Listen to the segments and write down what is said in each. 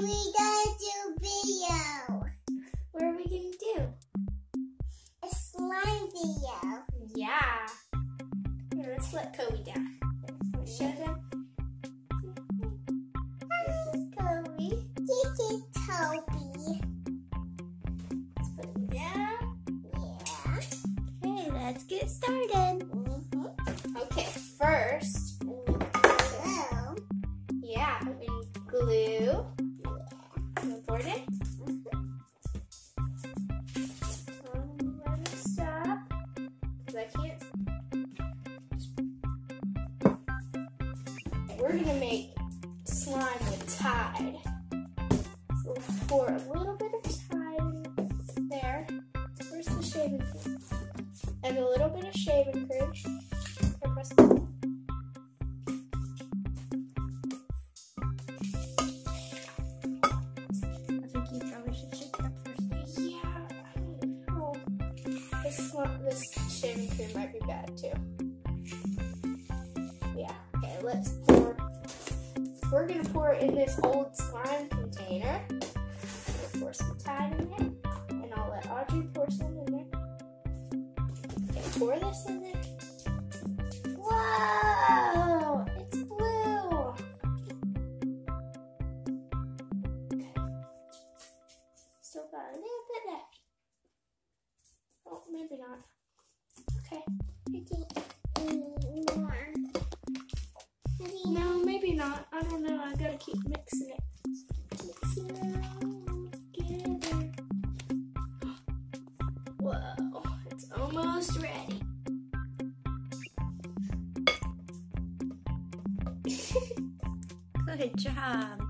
We're gonna do video. What are we gonna do? A slime video. Yeah. Here, let's let Kobe down. Let's show them. Hi, Kobe. This is Kobe. Let's put him down. Yeah. Okay, let's get started. Mm-hmm. Okay, first. Glue. Yeah, we need glue. It. Mm-hmm. Let me stop, because I can't. We're going to make slime with Tide. So we'll pour a little bit of Tide in there. Where's the shaving cream? And a little bit of shaving cream. This shaving cream might be bad too. Yeah. Okay, let's pour. We're gonna pour in this old slime container. I'm gonna pour some Tide in there, and I'll let Audrey pour some in there. Okay, pour this in there. Whoa! It's blue. Okay. Still got a little bit left. Oh, maybe not. Okay. No, maybe not. I don't know. I gotta keep mixing it. Mixing it all together. Whoa, it's almost ready. Good job.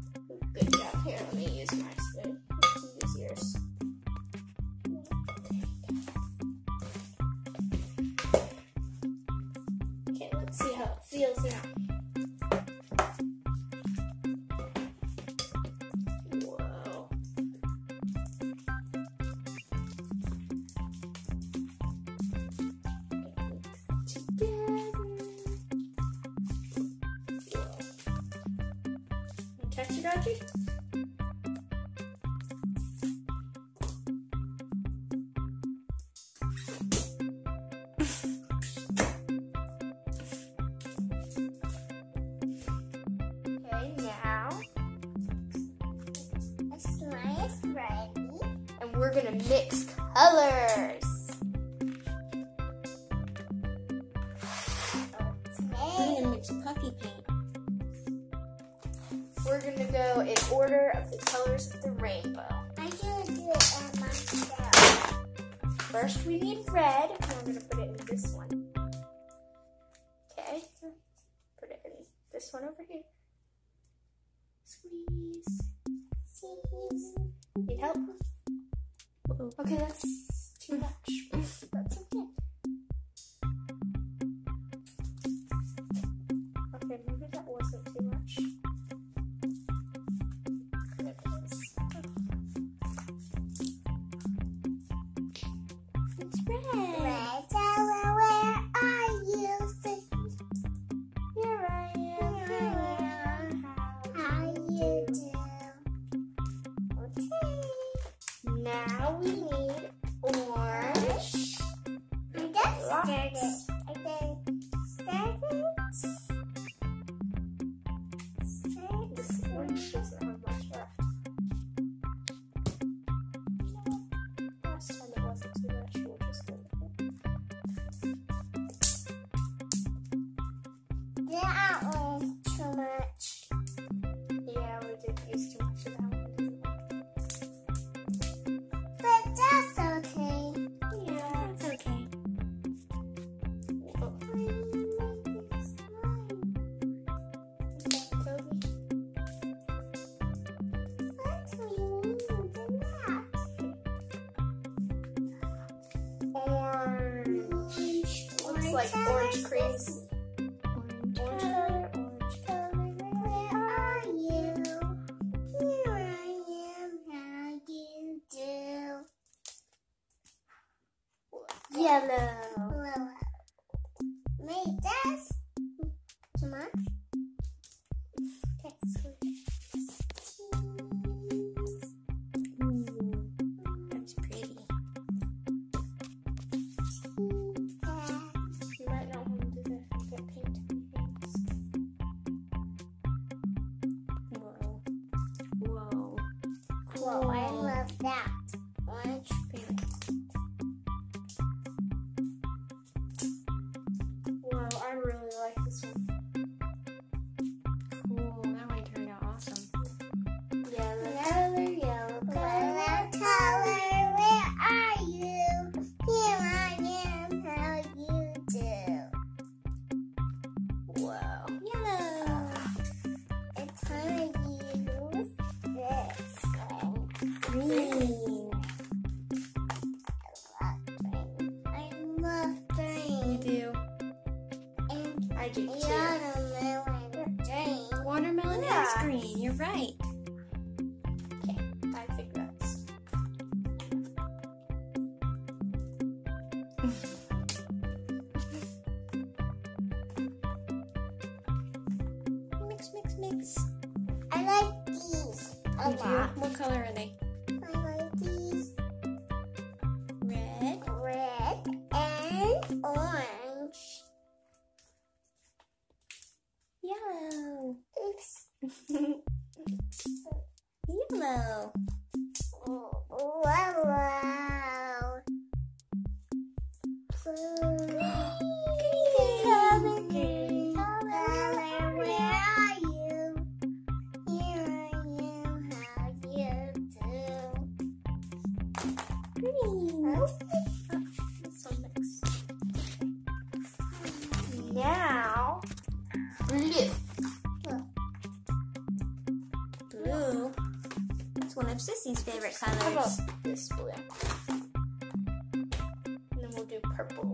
Good job. Here, let me use my spoon. Use yours. See how it feels now. Whoa. Together. Whoa. Touch it, Audrey. We're gonna mix colors. We're gonna mix puffy paint. We're gonna go in order of the colors of the rainbow. I'm gonna do it on myself. First, we need red, and we're gonna put it in this one. Okay, put it in this one over here. Squeeze. Squeeze. Need help? Okay, that's too much. That's okay. Okay, maybe that wasn't too much. It's red. Red, where are you, sister? Here I am. How you do? Okay. Now we need orange. I just started it. This orange doesn't have much left. Last time it wasn't too much. We'll just go with it. That one was too much. Yeah, we did use too much of that one. Like orange creams. Orange color, orange color. Where are you? Here I am. How do you do? Yellow. Yellow. Made this. Too much? Okay. Whoa, I love that. Orange pink. Whoa, I really like this one. Cool, that one turned out awesome. Yellow, yellow, yellow, color, color, where are you? Here I am, how you do. Whoa. Yellow. It's time to use this. Green. I love green. You do. And I do too. Watermelon green. Watermelon is green. You're right. Okay, I think that's. Mix, mix, mix. I like these a lot. What color are they? Yellow. Oops. Yellow. Wow. Blue. Green. Green. Color, where are you? Here I am, how you do. Green. Oh, that's so nice. Now. Blue. Blue. It's one of Sissy's favorite colors. How about this blue? And then we'll do purple.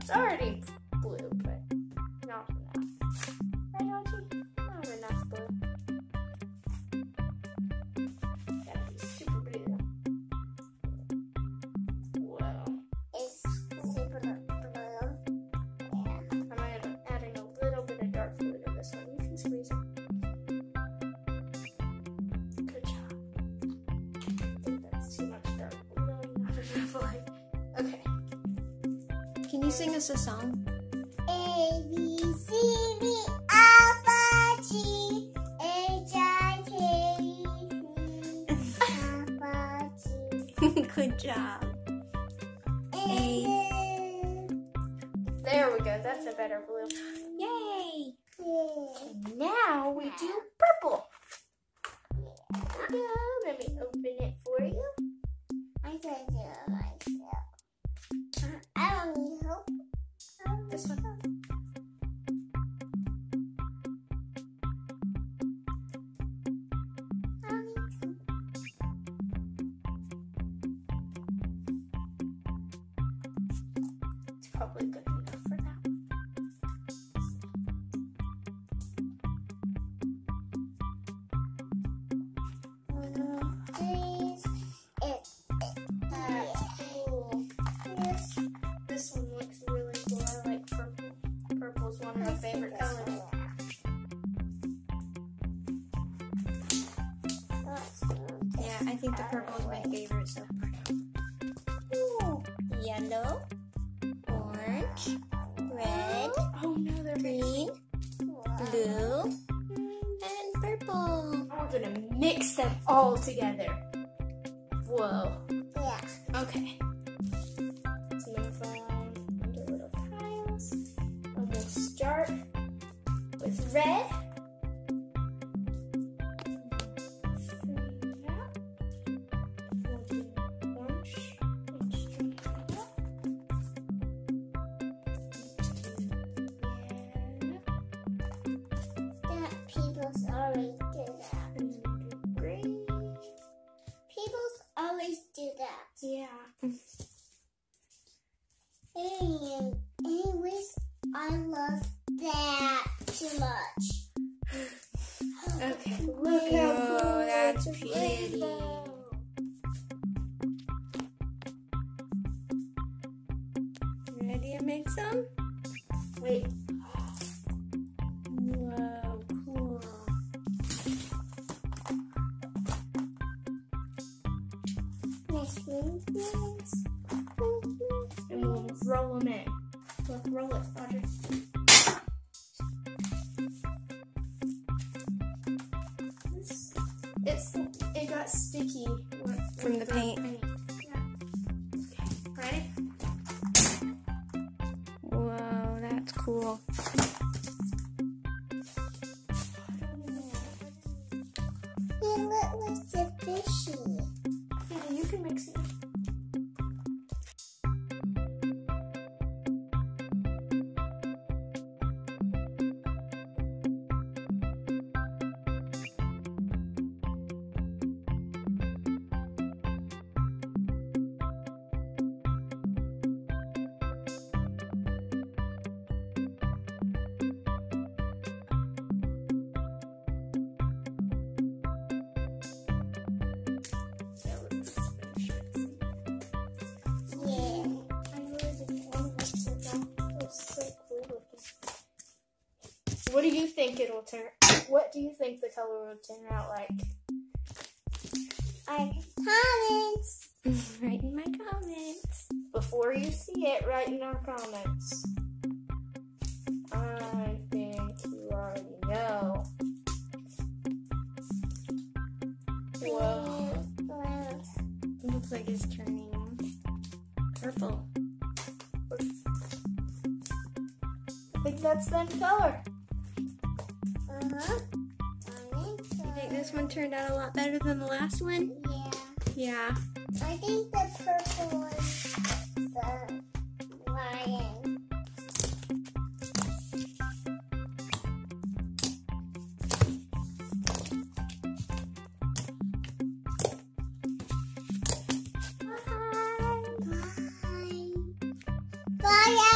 It's already blue, but not enough. Right, Archie? Not enough blue. Gotta be super blue. Okay. Can you sing us a song? A, B, C, D, Alpha, G, H, I, K, E, C, Alpha, G. Good job. A. There we go. That's a better blue. Yay! Yay. Now we do purple. Let me open it for you. I'm going to do it myself. I don't need help. This one. I don't need help. It's probably good enough for now. I think the purple is my favorite so far. Yellow, orange, red, green, blue, and purple. I'm gonna mix them all together. Whoa. Yeah. Okay. Let's move on into little piles. I'm gonna start with red. People's always do that. And then we'll do green. People's always do that. Yeah. Anyways, I love that too much. Okay. Look how cool. Oh, that's pretty. Ready to make some? Wait. And we'll roll them in. Roll it, Audrey. It got sticky from the paint. Yeah. Okay, ready? Whoa, that's cool. It looks like a fishy. Yeah, you can mix it. What do you think it'll turn? What do you think the color will turn out like? Comments. Write in my comments. Before you see it, write in our comments. I think you already know. Whoa! It looks like it's turning purple. I think that's that color. Uh-huh. You think this one turned out a lot better than the last one? Yeah. I think the purple one is the lion. Bye. Bye. Bye.